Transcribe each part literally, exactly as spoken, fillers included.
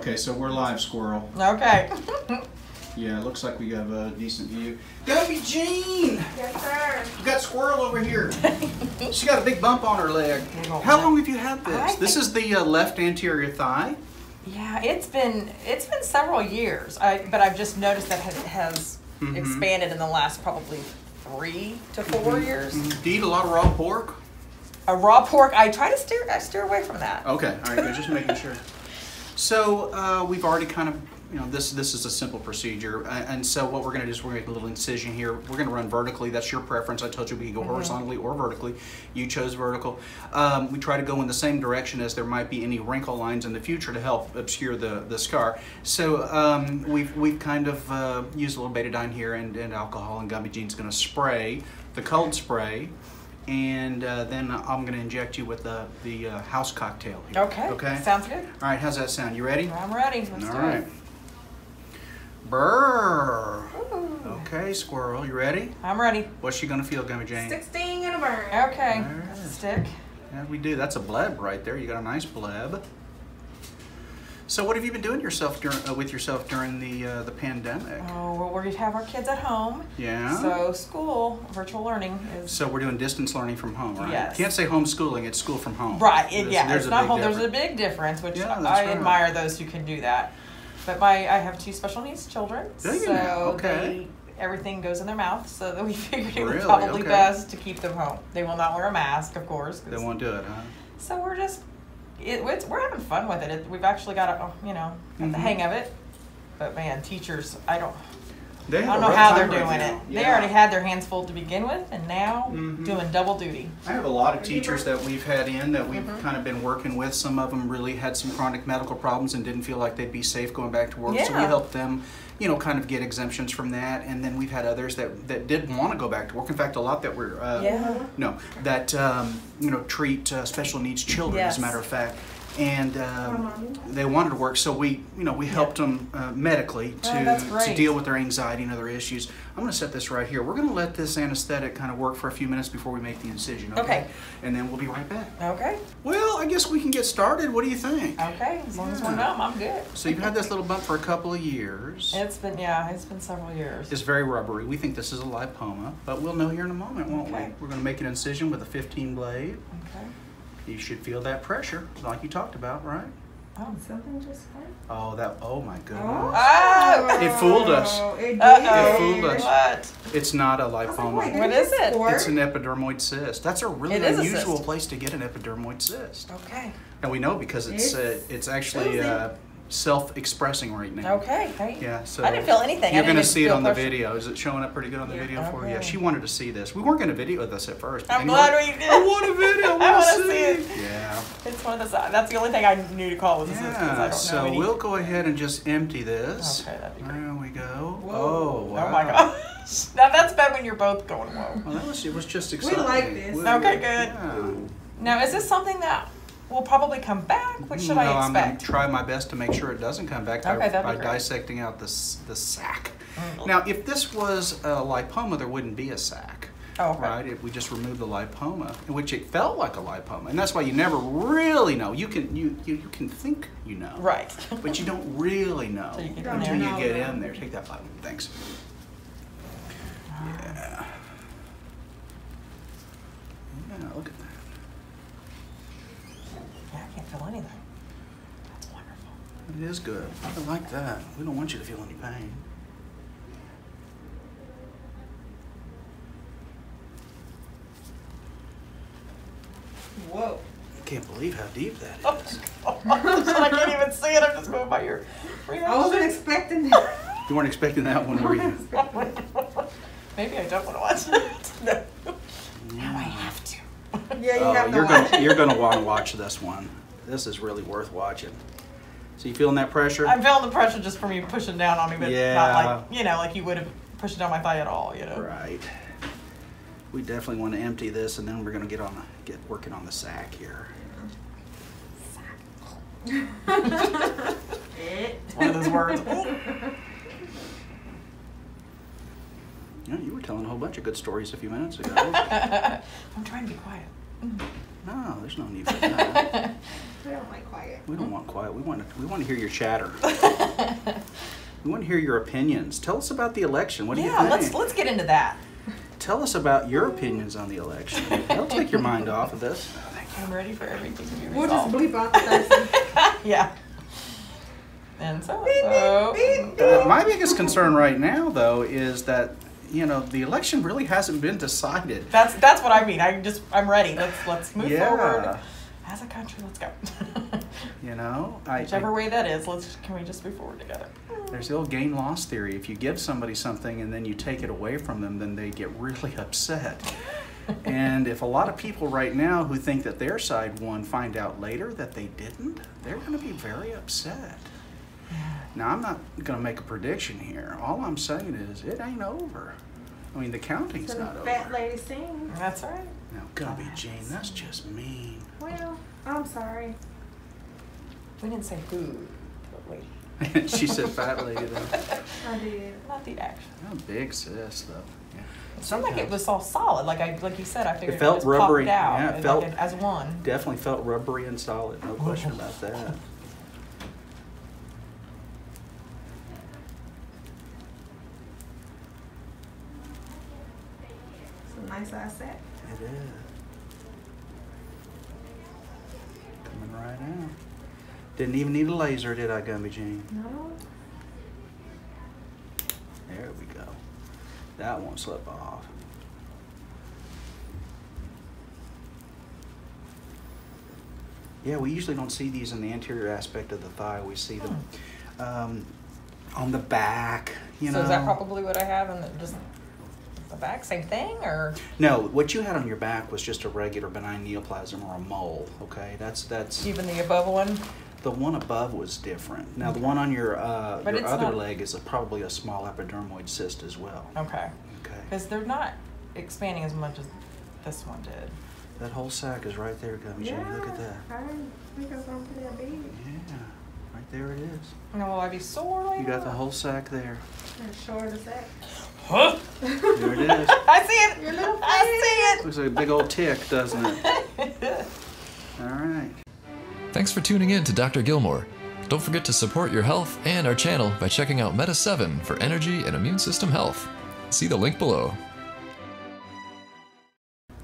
Okay, so we're live, squirrel. Okay. Yeah, it looks like we have a decent view. Gummy Jean! Yes, sir. We got squirrel over here. She got a big bump on her leg. How long have you had this? I this is the uh, left anterior thigh. Yeah, it's been it's been several years, I, but I've just noticed that it has mm-hmm. expanded in the last probably three to four mm-hmm. years. Mm-hmm. Do you eat a lot of raw pork? A raw pork, I try to steer I steer away from that. Okay, all right, good. Just making sure. So uh, we've already kind of, you know, this this is a simple procedure, and so what we're going to do is we're going to make a little incision here. We're going to run vertically. That's your preference. I told you we can go mm-hmm. horizontally or vertically. You chose vertical. Um, we try to go in the same direction as there might be any wrinkle lines in the future to help obscure the, the scar. So um, we've, we've kind of uh, used a little betadine here and, and alcohol, and Gummy Jean's going to spray the cold spray. And uh, then I'm going to inject you with the, the uh, house cocktail here. Okay. Okay. Sounds good. All right. How's that sound? You ready? I'm ready. Let's do it. All right. Brrr. Ooh. Okay, squirrel. You ready? I'm ready. What's she going to feel, Gummy Jane? sixteen and a burn. Okay. Right. That's a stick. Yeah, we do. That's a bleb right there. You got a nice bleb. So what have you been doing yourself during, uh, with yourself during the uh, the pandemic? Oh, well, we have our kids at home. Yeah. So school, virtual learning is... So we're doing distance learning from home, right? Yes. You can't say homeschooling, it's school from home. Right, it, there's, yeah. There's, it's a not home, there's a big difference, which yeah, I right. admire those who can do that. But my I have two special needs children, do you so know? Okay. They, everything goes in their mouth, so that we figured it really? was probably okay. best to keep them home. They will not wear a mask, of course. They won't do it, huh? So we're just... It, it's, we're having fun with it. it we've actually got a, you know got mm-hmm. the hang of it, but man, teachers, I don't, they I don't know how they're doing right it. Yeah. They already had their hands full to begin with, and now mm-hmm. doing double duty. I have a lot of teachers that we've had in that we've mm-hmm. kind of been working with. Some of them really had some chronic medical problems and didn't feel like they'd be safe going back to work, yeah. so we helped them, you know, kind of get exemptions from that. And then we've had others that, that did want to go back to work. In fact, a lot that were, uh, yeah. no, that, um, you know, treat uh, special needs children, yes. as a matter of fact. And um, they wanted to work, so we, you know, we helped yeah. them uh, medically to, oh, to deal with their anxiety and other issues. I'm going to set this right here. We're going to let this anesthetic kind of work for a few minutes before we make the incision. Okay? Okay. And then we'll be right back. Okay. Well, I guess we can get started. What do you think? Okay. As long yeah. as we're numb, I'm good. So you've had this little bump for a couple of years. It's been, yeah, it's been several years. It's very rubbery. We think this is a lipoma, but we'll know here in a moment, won't okay. we? We're going to make an incision with a fifteen blade. Okay. You should feel that pressure, like you talked about, right? Oh, something just happened. Oh, that! Oh my goodness! Oh. Oh. It fooled us. It, did. Uh-oh. It fooled us. What? It's not a lipoma. Like, what is it? It's an epidermoid cyst. That's a really it unusual a place to get an epidermoid cyst. Okay. And we know because it's it's, uh, it's actually uh, self-expressing right now. Okay. Thank you. Yeah. So I didn't feel anything. You're going to see it on the pressure. video. Is it showing up pretty good on the yeah. video okay. for you? Yeah. She wanted to see this. We weren't going to video this at first. I'm glad we did. I want a video. I want to see it. Yeah. It's one of those, that's the only thing I knew to call was this. Yeah, I don't so know we'll go ahead and just empty this. Okay, that'd be great. There we go. Whoa. Oh, wow. Oh my gosh. Now that's bad when you're both going, whoa. Well, that was, it was just exciting. We like this. We'll, okay, good. Yeah. Now, is this something that will probably come back? What should no, I expect? I'm going to try my best to make sure it doesn't come back okay, by, that'd be by great. dissecting out the, the sac. Mm. Now, if this was a lipoma, there wouldn't be a sac. Oh, okay. Right, if we just remove the lipoma, in which it felt like a lipoma, and that's why you never really know. You can you you, you can think you know, right? But you don't really know so you until there, you no, get no. in there. Take that vitamin, thanks. Yeah, yeah. Look at that. Yeah, I can't feel anything. That's wonderful. It is good. I like that. We don't want you to feel any pain. Whoa. I can't believe how deep that is. Oh my God. I can't even see it. I'm just moved by your reaction. I wasn't expecting that. You weren't expecting that one, were you? Maybe I don't want to watch it. No. Yeah. Now I have to. Yeah, you oh, have to you're watch gonna, You're going to want to watch this one. This is really worth watching. So you feeling that pressure? I'm feeling the pressure just from you pushing down on me, but yeah. not like, you know, like you would have pushed down my thigh at all, you know? Right. We definitely want to empty this, and then we're going to get on the, get working on the sack here. Sack. One of those words. Yeah, you were telling a whole bunch of good stories a few minutes ago. I'm trying to be quiet. No, No, there's no need for that. We don't like quiet. We don't want quiet. We want to, we want to hear your chatter. We want to hear your opinions. Tell us about the election. What do yeah, you think? Yeah, let's let's get into that. Tell us about your opinions on the election. That'll take your mind off of this. I'm ready for everything to be resolved. We'll just bleep out the person. Yeah. And so, so. Beep, beep, beep. Uh, my biggest concern right now, though, is that, you know, the election really hasn't been decided. That's that's what I mean. I just I'm ready. Let's let's move yeah. forward as a country. Let's go. You know, I, whichever I, way that is, let's can we just move forward together? There's the old gain loss theory. If you give somebody something and then you take it away from them, then they get really upset. And if a lot of people right now who think that their side won find out later that they didn't, they're going to be very upset. Now, I'm not going to make a prediction here. All I'm saying is it ain't over. I mean, the counting's so not over. Fat lady sings. That's right. Now, Gubby Jean, that's just mean. Well, I'm sorry. We didn't say who, but lady. She said fat lady, though. I did. Not the action. I'm a big sis, though. Yeah. It seemed like it was all solid, like I, like you said. I figured it, felt it just rubbery. popped out yeah, it felt, like it, as one. Definitely felt rubbery and solid. No question about that. It's a nice asset. It is. Coming right out. Didn't even need a laser, did I, Gumby Jean? No. There we go. That won't slip off. Yeah, we usually don't see these in the anterior aspect of the thigh. We see them um, on the back. You know. So is that probably what I have in the, just the back? Same thing, or no? What you had on your back was just a regular benign neoplasm or a mole. Okay, that's that's even the above one. The one above was different. Now, the one on your, uh, your other not... leg is a, probably a small epidermoid cyst as well. Okay. Okay. Because they're not expanding as much as this one did. That whole sack is right there, Gummy Jane. Yeah, look at that. I think it's going to be that big. Yeah. Right there it is. Now, will I be sore later? You got the whole sack there. It's short as that. Huh? There it is. I see it. Your little I see it. Looks like a big old tick, doesn't it? All right. Thanks for tuning in to Doctor Gilmore. Don't forget to support your health and our channel by checking out Meta seven for energy and immune system health. See the link below.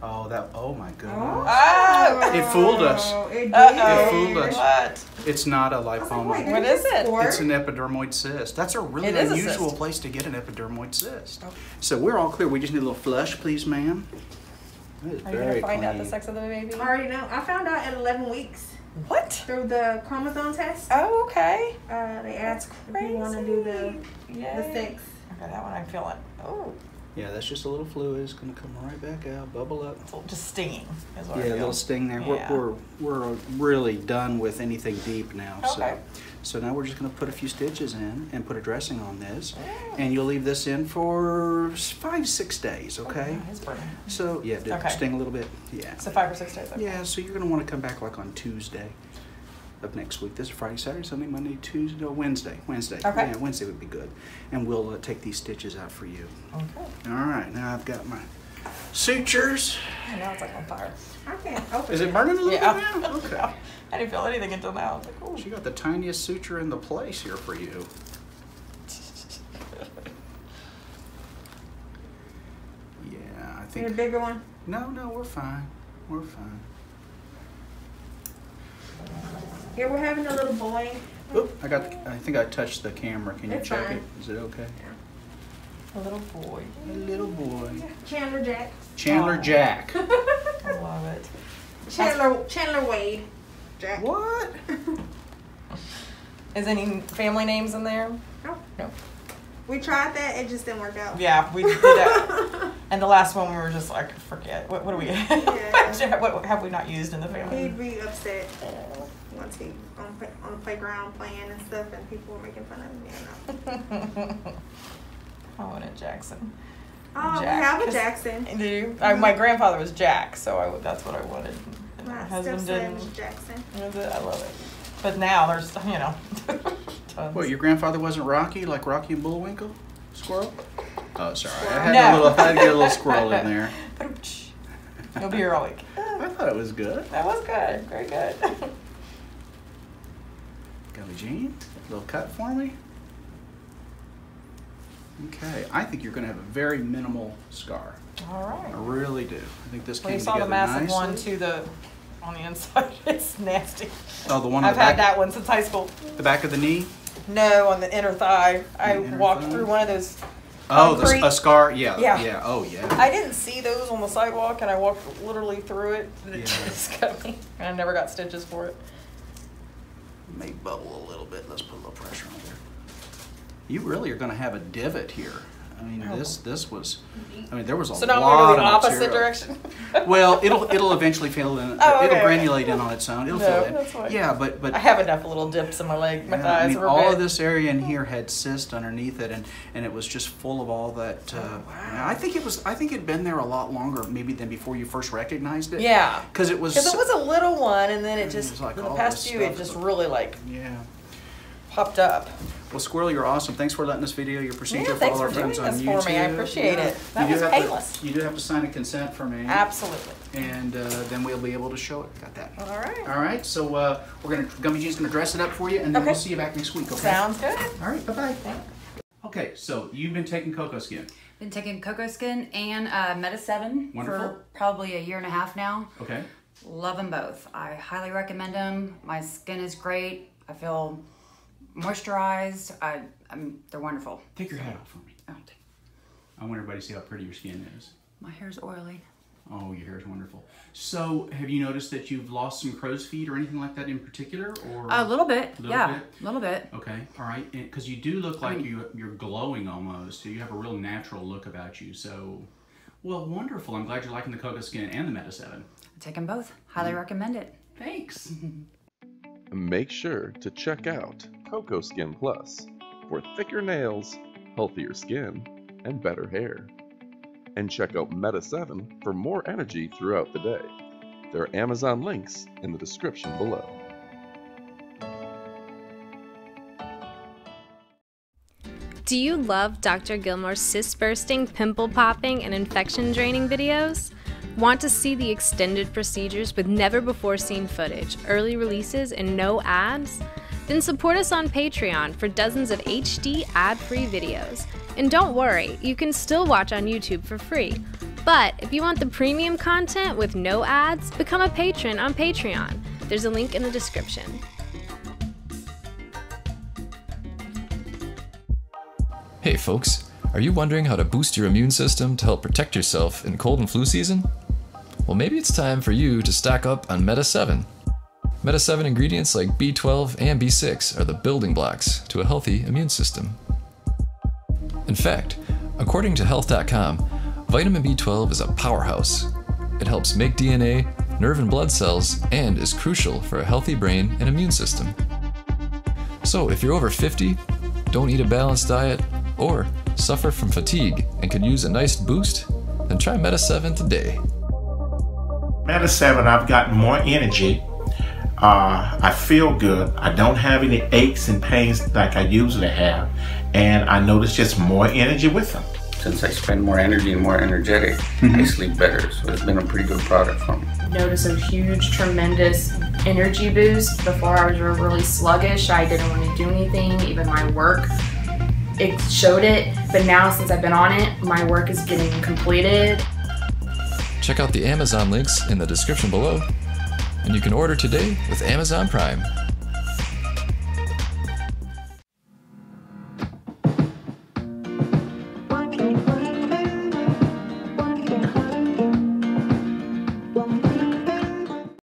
Oh, that, oh my goodness. Oh. It fooled us. It, Uh-oh. it fooled us. What? It's not a lipoma. Like, what is it? It's an epidermoid cyst. That's a really it unusual a place to get an epidermoid cyst. Okay. So we're all clear. We just need a little flush, please, ma'am. That is Are very you gonna find clean. out the sex of the baby? I already know. I found out at eleven weeks. What? Through the chromosome test. Oh, okay. Uh, they asked if you want to do the, the six. Okay, that one I'm feeling. Oh. Yeah, that's just a little fluid. It's going to come right back out, bubble up. Just stinging. Is what yeah, I a little sting there. Yeah. We're, we're, we're really done with anything deep now. Okay. So, so now we're just going to put a few stitches in and put a dressing on this. Oh. And you'll leave this in for five, six days, okay? Oh, it's burning. So, yeah, did okay. sting a little bit. Yeah. So five or six days. Okay. Yeah, so you're going to want to come back like on Tuesday of next week. This is Friday, Saturday, Sunday, Monday, Tuesday, no, Wednesday. Wednesday. Okay. Yeah, Wednesday would be good. And we'll uh, take these stitches out for you. Okay. All right, now I've got my sutures. And now it's like on fire. I can't open it. Is it burning a little yeah. bit now? Okay. I didn't feel anything until now. I was like, oh. She got the tiniest suture in the place here for you. Yeah, I think. Need a bigger one? No, no, we're fine. We're fine. Yeah, we're having a little boy. Oop, I got. The, I think I touched the camera. Can you it's check fine. it? Is it okay? Yeah. A little boy. A little boy. Chandler Jack. Chandler oh. Jack. I love it. Chandler Chandler Wade Jack. What? Is any family names in there? No. No. We tried that. It just didn't work out. Yeah, we did that. And the last one, we were just like, forget. What? What are we? Yeah. What have we not used in the family? He'd be upset. Oh. Once he on, on the playground playing and stuff, and people were making fun of him. You know. I wanted Jackson. Oh, Jack. We have a Jackson. Do you? I, my grandfather was Jack, so I, that's what I wanted. And my husband didn't. Jackson. I love it. But now there's, you know. Tons. What? Your grandfather wasn't Rocky, like Rocky and Bullwinkle? Squirrel? Oh, sorry. I had, no. a little, I had to get a little squirrel in there. You'll be here all week. thought it was good. That was good. Very good. Go, Jean. A little cut for me. Okay, I think you're going to have a very minimal scar. All right. I really do. I think this well, came together nicely. You saw the massive nicely. one to the on the inside. It's nasty. Oh, the one. On I've the had back, that one since high school. The back of the knee. No, on the inner thigh. The I inner walked thigh? through one of those. Oh, the, a scar. Yeah, yeah. Yeah. Oh, yeah. I didn't see those on the sidewalk, and I walked literally through it, and it yeah. just cut me. And I never got stitches for it. It may bubble a little bit. Let's put a little pressure on there. You really are going to have a divot here. I mean, oh. this this was. I mean, there was a lot of. So now we're going the opposite direction. Well, it'll it'll eventually fill in. Oh, okay. It'll granulate in on its own. It'll no, fill in. That's fine. Yeah, but but I have enough little dips in my leg, my yeah, thighs. I mean, all good. of this area in here had cyst underneath it, and and it was just full of all that. Uh, oh, wow. You know, I think it was. I think it'd been there a lot longer, maybe than before you first recognized it. Yeah. Because it was. Because it was a little one, and then it just in like the past few, it just really like. Yeah. Popped up. Well, Squirrel, you're awesome. Thanks for letting this video, your procedure, yeah, for all our friends on YouTube. Thanks for doing this for me. I appreciate yeah. it. That you was painless. You do have to sign a consent for me. Absolutely. And uh, then we'll be able to show it. Got that. All right. All right. So uh, we're gonna Gummy Jean's gonna dress it up for you, and then okay. we'll see you back next week. Okay. Sounds good. All right. Bye bye. Okay. So you've been taking Coco Skin. Been taking Coco Skin and uh, Meta-Seven for probably a year and a half now. Okay. Love them both. I highly recommend them. My skin is great. I feel moisturized. I, I'm, they're wonderful. Take your hat off for me. Oh, take. I want everybody to see how pretty your skin is. My hair's oily. Oh, your hair's wonderful. So, have you noticed that you've lost some crow's feet or anything like that in particular? Or a little bit. Little yeah, a little bit. Okay, all right. Because you do look like I mean, you, you're glowing almost. You have a real natural look about you. So, well, wonderful. I'm glad you're liking the Coco Skin and the Meta-Seven. I take them both. Highly mm. recommend it. Thanks. Make sure to check out Coco Skin Plus for thicker nails, healthier skin, and better hair. And check out Meta-Seven for more energy throughout the day. There are Amazon links in the description below. Do you love Doctor Gilmore's cyst-bursting, pimple-popping, and infection-draining videos? Want to see the extended procedures with never-before-seen footage, early releases, and no ads? Then support us on Patreon for dozens of H D ad-free videos. And don't worry, you can still watch on YouTube for free. But if you want the premium content with no ads, become a patron on Patreon. There's a link in the description. Hey folks, are you wondering how to boost your immune system to help protect yourself in cold and flu season? Well, maybe it's time for you to stock up on Meta-Seven. Meta-Seven ingredients like B twelve and B six are the building blocks to a healthy immune system. In fact, according to health dot com, vitamin B twelve is a powerhouse. It helps make D N A, nerve and blood cells, and is crucial for a healthy brain and immune system. So if you're over fifty, don't eat a balanced diet, or suffer from fatigue and could use a nice boost, then try Meta-Seven today. Meta-Seven, I've gotten more energy. Uh, I feel good. I don't have any aches and pains like I usually have, and I notice just more energy with them. Since I spend more energy and more energetic, mm-hmm. I sleep better, so it's been a pretty good product for me. Notice a huge, tremendous energy boost. Before I was really sluggish, I didn't want to do anything, even my work. It showed it, but now since I've been on it, my work is getting completed. Check out the Amazon links in the description below. And you can order today with Amazon Prime.